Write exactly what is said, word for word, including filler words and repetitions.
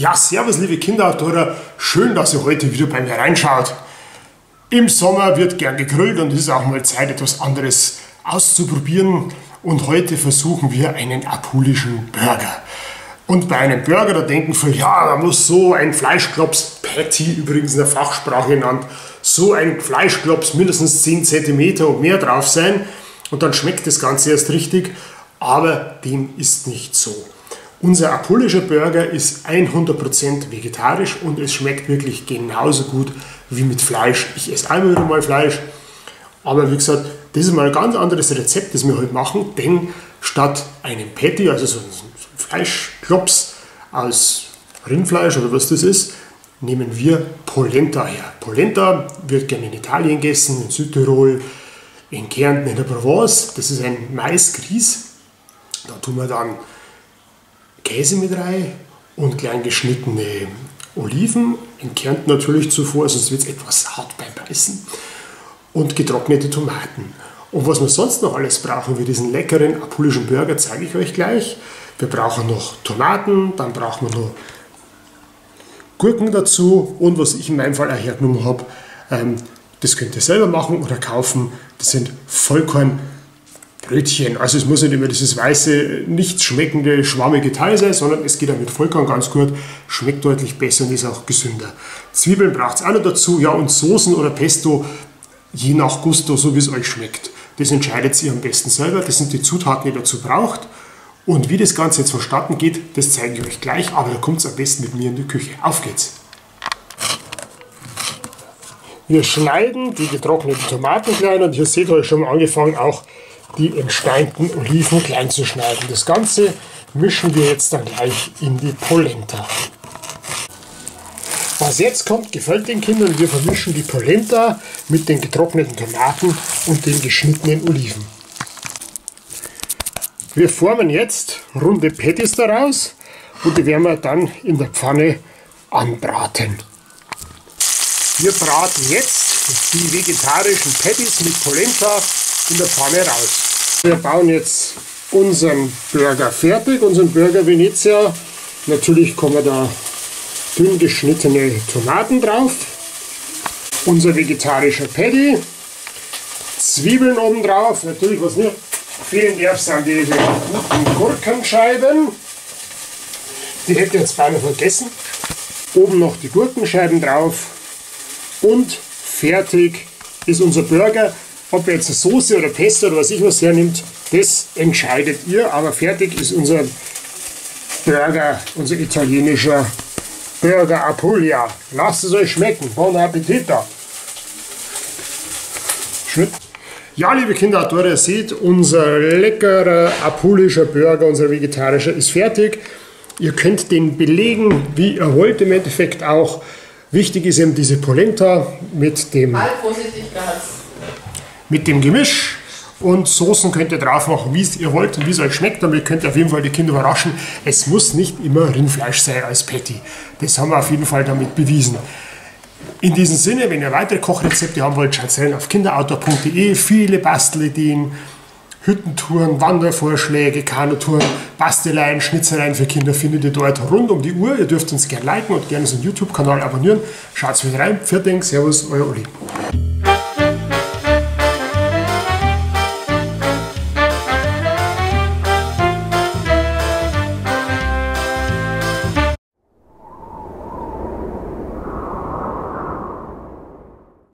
Ja, servus liebe Kinderoutdoorer, schön, dass ihr heute wieder bei mir reinschaut. Im Sommer wird gern gegrillt und es ist auch mal Zeit, etwas anderes auszuprobieren. Und heute versuchen wir einen apulischen Burger. Und bei einem Burger, da denken viele, ja, man muss so ein Fleischklops-Patty, übrigens in der Fachsprache genannt, so ein Fleischklops mindestens zehn Zentimeter und mehr drauf sein. Und dann schmeckt das Ganze erst richtig, aber dem ist nicht so. Unser apulischer Burger ist hundert Prozent vegetarisch und es schmeckt wirklich genauso gut wie mit Fleisch. Ich esse einmal wieder mal Fleisch, aber wie gesagt, das ist mal ein ganz anderes Rezept, das wir heute machen, denn statt einem Patty, also so einem Fleischklops aus Rindfleisch oder was das ist, nehmen wir Polenta her. Polenta wird gerne in Italien gegessen, in Südtirol, in Kärnten, in der Provence. Das ist ein Maisgrieß, da tun wir dann Käse mit rein und klein geschnittene Oliven, in Kärnten natürlich zuvor, sonst wird es etwas hart beim Beißen, und getrocknete Tomaten. Und was wir sonst noch alles brauchen für diesen leckeren apulischen Burger, zeige ich euch gleich. Wir brauchen noch Tomaten, dann brauchen wir noch Gurken dazu und was ich in meinem Fall auch hergenommen habe, ähm, das könnt ihr selber machen oder kaufen, das sind Vollkorn Brötchen. Also es muss nicht immer dieses weiße, nicht schmeckende, schwammige Teil sein, sondern es geht auch mit Vollkorn ganz gut, schmeckt deutlich besser und ist auch gesünder. Zwiebeln braucht es auch noch dazu, ja, und Soßen oder Pesto, je nach Gusto, so wie es euch schmeckt. Das entscheidet ihr am besten selber, das sind die Zutaten, die ihr dazu braucht. Und wie das Ganze jetzt vonstatten geht, das zeige ich euch gleich, aber da kommt es am besten mit mir in die Küche. Auf geht's! Wir schneiden die getrockneten Tomaten klein und hier seht ihr schon mal angefangen, auch die entsteinten Oliven klein zu schneiden. Das Ganze mischen wir jetzt dann gleich in die Polenta. Was jetzt kommt, gefällt den Kindern. Wir vermischen die Polenta mit den getrockneten Tomaten und den geschnittenen Oliven. Wir formen jetzt runde Patties daraus und die werden wir dann in der Pfanne anbraten. Wir braten jetzt die vegetarischen Patties mit Polenta in der Pfanne raus. Wir bauen jetzt unseren Burger fertig, unseren Burger Venezia. Natürlich kommen da dünn geschnittene Tomaten drauf, unser vegetarischer Patty, Zwiebeln oben drauf, natürlich was nicht fehlen darf, sind die guten Gurkenscheiben, die hätte ich jetzt beinahe vergessen, oben noch die Gurkenscheiben drauf und fertig ist unser Burger. Ob ihr jetzt eine Soße oder Pesto oder was ich was hernimmt, das entscheidet ihr. Aber fertig ist unser Burger, unser italienischer Burger Apulia. Lasst es euch schmecken. Bon Appetit! Schön. Ja, liebe Kinder, ihr seht, unser leckerer apulischer Burger, unser vegetarischer, ist fertig. Ihr könnt den belegen, wie ihr wollt im Endeffekt auch. Wichtig ist eben diese Polenta mit dem... All vorsichtig, Gas. Mit dem Gemisch, und Soßen könnt ihr drauf machen, wie es ihr wollt und wie es euch schmeckt. Damit könnt ihr auf jeden Fall die Kinder überraschen. Es muss nicht immer Rindfleisch sein als Patty. Das haben wir auf jeden Fall damit bewiesen. In diesem Sinne, wenn ihr weitere Kochrezepte haben wollt, schaut rein auf Kinderoutdoor punkt de. Viele Bastelideen, Hüttentouren, Wandervorschläge, Kanutouren, Basteleien, Schnitzereien für Kinder findet ihr dort rund um die Uhr. Ihr dürft uns gerne liken und gerne unseren YouTube-Kanal abonnieren. Schaut wieder rein. Pfiat, servus, euer Uli.